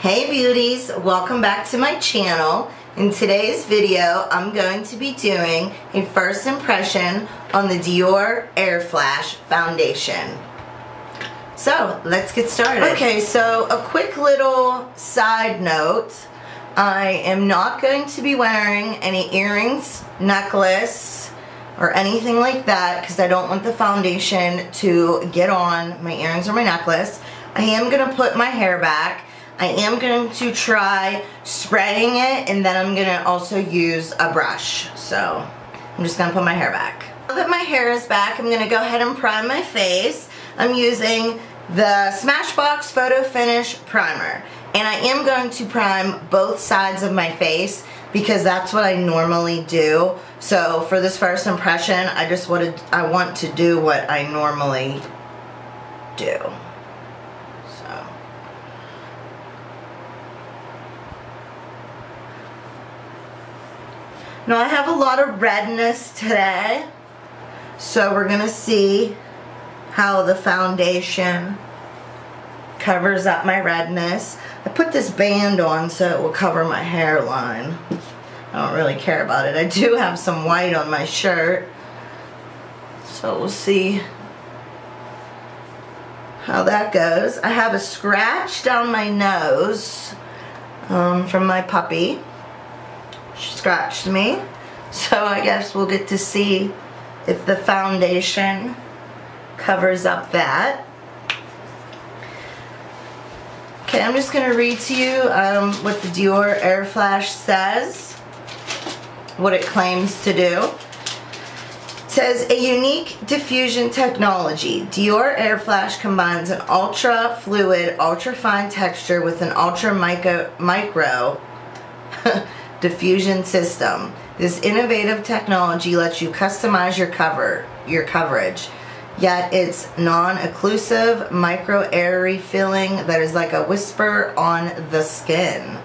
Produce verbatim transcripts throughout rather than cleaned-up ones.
Hey beauties, welcome back to my channel. In today's video, I'm going to be doing a first impression on the Dior Airflash foundation. So let's get started. Okay, so a quick little side note. I am not going to be wearing any earrings, necklace, or anything like that because I don't want the foundation to get on my earrings or my necklace. I am gonna put my hair back. I am going to try spraying it, and then I'm gonna also use a brush. So I'm just gonna put my hair back. Now that my hair is back, I'm gonna go ahead and prime my face. I'm using the Smashbox Photo Finish Primer, and I am going to prime both sides of my face because that's what I normally do. So for this first impression, I just wanted, I want to do what I normally do. Now I have a lot of redness today, so we're gonna see how the foundation covers up my redness. I put this band on so it will cover my hairline. I don't really care about it. I do have some white on my shirt, so we'll see how that goes. I have a scratch down my nose um, from my puppy. She scratched me, so I guess we'll get to see if the foundation covers up that. Okay, I'm just gonna read to you um, what the Dior Airflash says, what it claims to do. It says, a unique diffusion technology. Dior Airflash combines an ultra fluid, ultra fine texture with an ultra micro, micro diffusion system. This innovative technology lets you customize your cover, your coverage, yet it's non-occlusive, micro airy feeling that is like a whisper on the skin.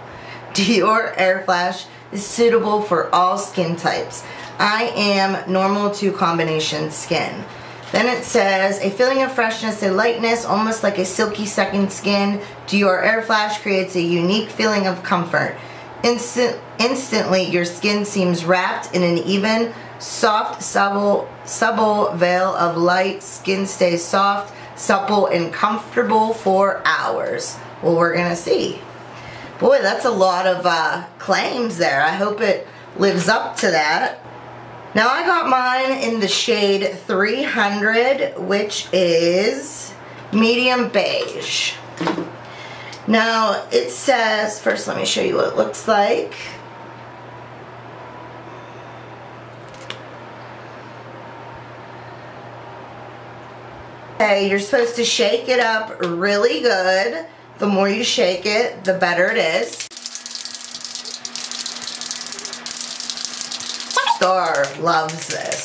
Dior Airflash is suitable for all skin types. I am normal to combination skin. Then it says, a feeling of freshness and lightness, almost like a silky second skin. Dior Airflash creates a unique feeling of comfort. Instant, instantly, your skin seems wrapped in an even, soft, supple, supple veil of light. Skin stays soft, supple, and comfortable for hours. Well, we're gonna see. Boy, that's a lot of uh, claims there. I hope it lives up to that. Now, I got mine in the shade three hundred, which is medium beige. Now it says, first let me show you what it looks like. Okay, you're supposed to shake it up really good. The more you shake it, the better it is. Star loves this,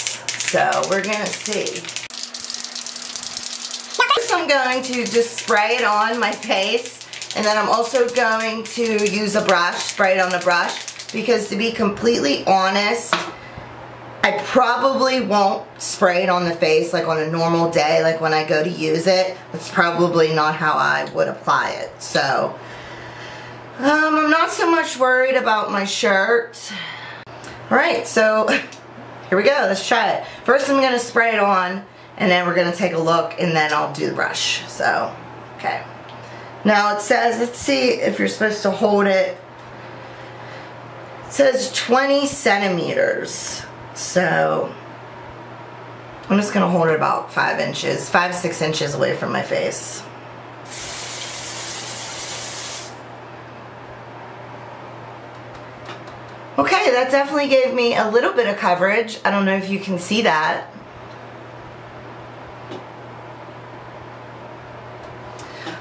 so we're gonna see. First I'm going to just spray it on my face. And then I'm also going to use a brush, spray it on a brush, because to be completely honest, I probably won't spray it on the face like on a normal day, like when I go to use it. That's probably not how I would apply it. So, um, I'm not so much worried about my shirt. All right, so here we go, let's try it. First I'm gonna spray it on, and then we're gonna take a look, and then I'll do the brush, so, okay. Now it says, let's see if you're supposed to hold it. It says twenty centimeters. So I'm just gonna hold it about five inches, five, six inches away from my face. Okay, that definitely gave me a little bit of coverage. I don't know if you can see that.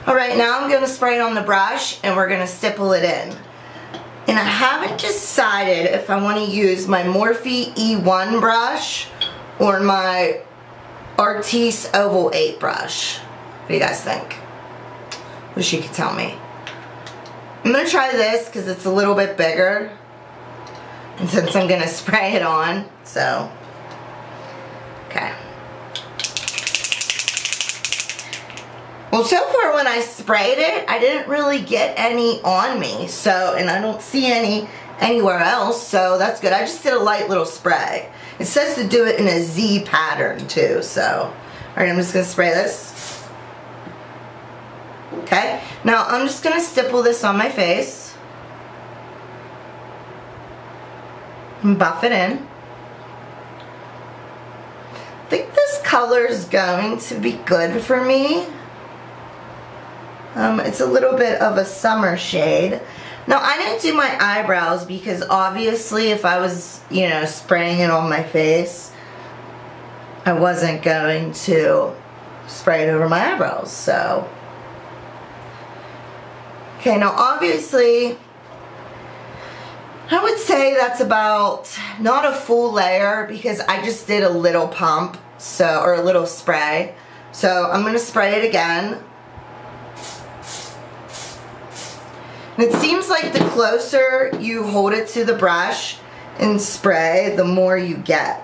Alright, now I'm going to spray it on the brush and we're going to stipple it in. And I haven't decided if I want to use my Morphe E one brush or my Artiste Oval eight brush. What do you guys think? Wish you could tell me. I'm going to try this because it's a little bit bigger. And since I'm going to spray it on, so. Okay. Well, so far when I sprayed it, I didn't really get any on me. So, and I don't see any anywhere else, so that's good. I just did a light little spray. It says to do it in a Z pattern too, so. Alright, I'm just going to spray this. Okay, now I'm just going to stipple this on my face. And buff it in. I think this color is going to be good for me. Um, it's a little bit of a summer shade. Now, I didn't do my eyebrows because obviously if I was, you know, spraying it on my face, I wasn't going to spray it over my eyebrows, so. Okay, now obviously, I would say that's about not a full layer because I just did a little pump, so, or a little spray. So I'm gonna spray it again. And it seems like the closer you hold it to the brush and spray, the more you get.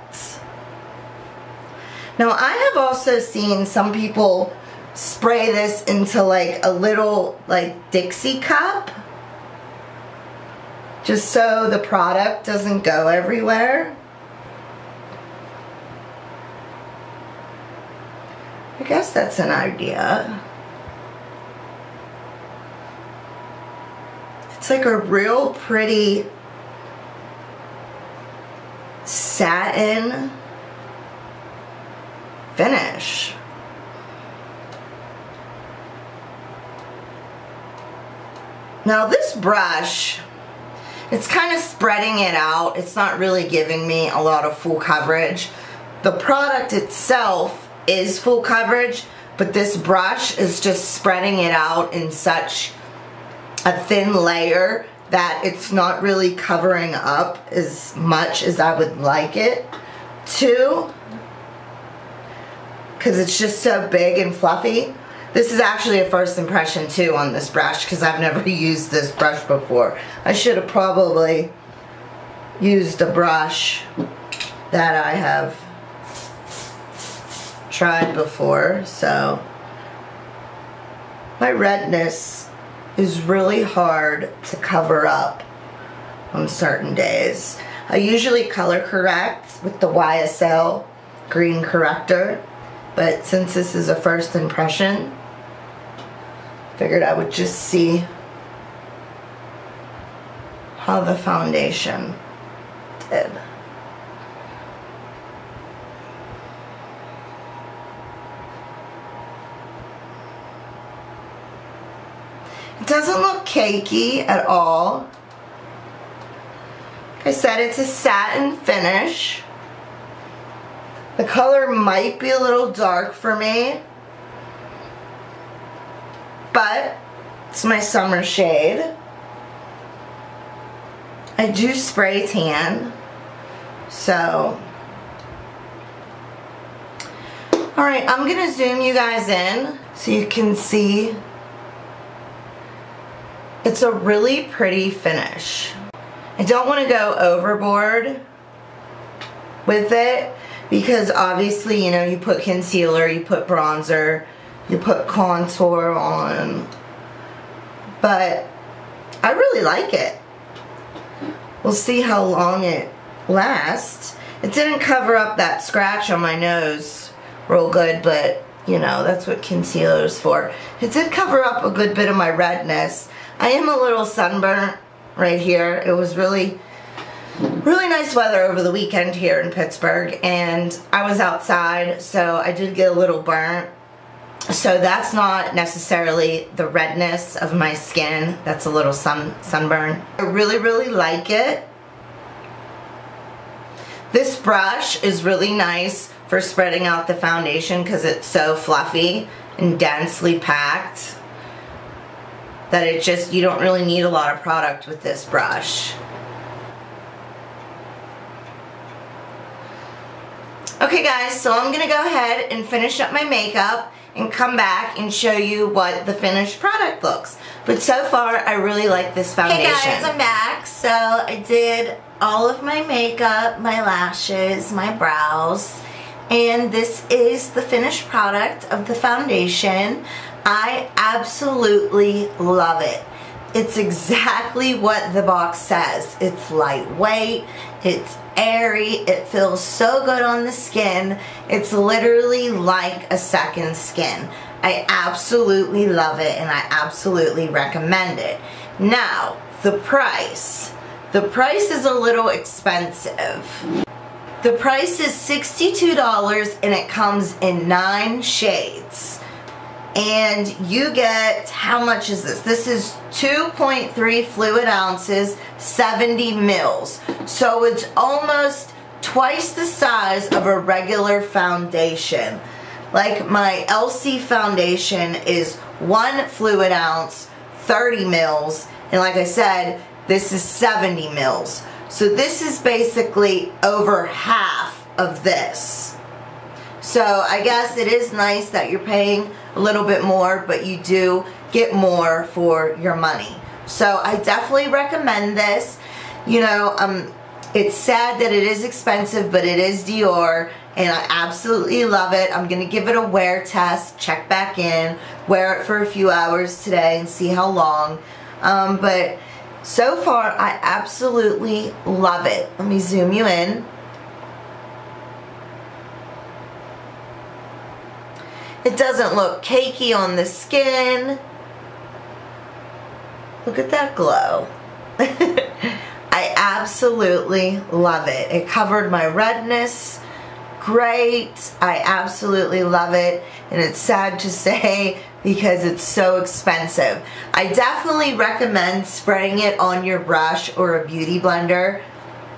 Now I have also seen some people spray this into like a little like Dixie cup, just so the product doesn't go everywhere. I guess that's an idea. It's like a real pretty satin finish. Now this brush, it's kind of spreading it out. It's not really giving me a lot of full coverage. The product itself is full coverage, but this brush is just spreading it out in such a thin layer that it's not really covering up as much as I would like it to, because it's just so big and fluffy. This is actually a first impression too on this brush because I've never used this brush before. I should have probably used a brush that I have tried before, so my redness is really hard to cover up on certain days. I usually color correct with the Y S L green corrector, but since this is a first impression, figured I would just see how the foundation did. It doesn't look cakey at all. Like I said, it's a satin finish. The color might be a little dark for me, but it's my summer shade. I do spray tan, so. All right, I'm gonna zoom you guys in so you can see. It's a really pretty finish. I don't want to go overboard with it because obviously, you know, you put concealer, you put bronzer, you put contour on, but I really like it. We'll see how long it lasts. It didn't cover up that scratch on my nose real good, but you know, that's what concealer is for. It did cover up a good bit of my redness. I am a little sunburnt right here. It was really, really nice weather over the weekend here in Pittsburgh, and I was outside, so I did get a little burnt. So that's not necessarily the redness of my skin. That's a little sun sunburn. I really, really like it. This brush is really nice for spreading out the foundation because it's so fluffy and densely packed that it just, you don't really need a lot of product with this brush. Okay guys, so I'm gonna go ahead and finish up my makeup and come back and show you what the finished product looks. But so far, I really like this foundation. Hey guys, I'm back. So I did all of my makeup, my lashes, my brows, And this is the finished product of the foundation. I absolutely love it. It's exactly what the box says. It's lightweight, it's airy, it feels so good on the skin. It's literally like a second skin. I absolutely love it and I absolutely recommend it. Now, the price. The price is a little expensive. The price is sixty-two dollars and it comes in nine shades. And you get, how much is this? This is two point three fluid ounces, seventy mils. So it's almost twice the size of a regular foundation. Like my L C foundation is one fluid ounce, thirty mils. And like I said, this is seventy mils. So this is basically over half of this. So I guess it is nice that you're paying a little bit more, but you do get more for your money. So I definitely recommend this. You know, um, it's sad that it is expensive, but it is Dior, and I absolutely love it. I'm gonna give it a wear test, check back in, wear it for a few hours today and see how long. Um, but so far, I absolutely love it. Let me zoom you in. It doesn't look cakey on the skin. Look at that glow. I absolutely love it. It covered my redness. Great. I absolutely love it. And it's sad to say because it's so expensive. I definitely recommend spraying it on your brush or a beauty blender.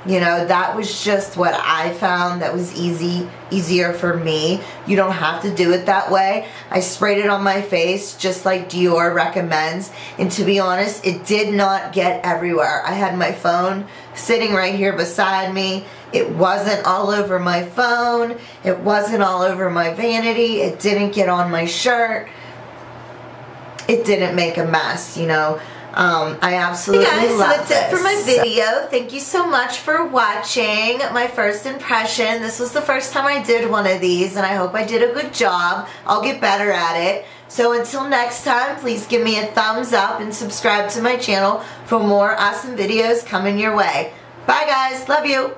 You know, that was just what I found that was easy, easier for me. You don't have to do it that way. I sprayed it on my face just like Dior recommends. And to be honest, it did not get everywhere. I had my phone sitting right here beside me. It wasn't all over my phone. It wasn't all over my vanity. It didn't get on my shirt. It didn't make a mess, you know. Um, I absolutely hey guys, love so that's this. It for my video. Thank you so much for watching my first impression. This was the first time I did one of these, and I hope I did a good job. I'll get better at it. So until next time, please give me a thumbs up and subscribe to my channel for more awesome videos coming your way. Bye guys, love you.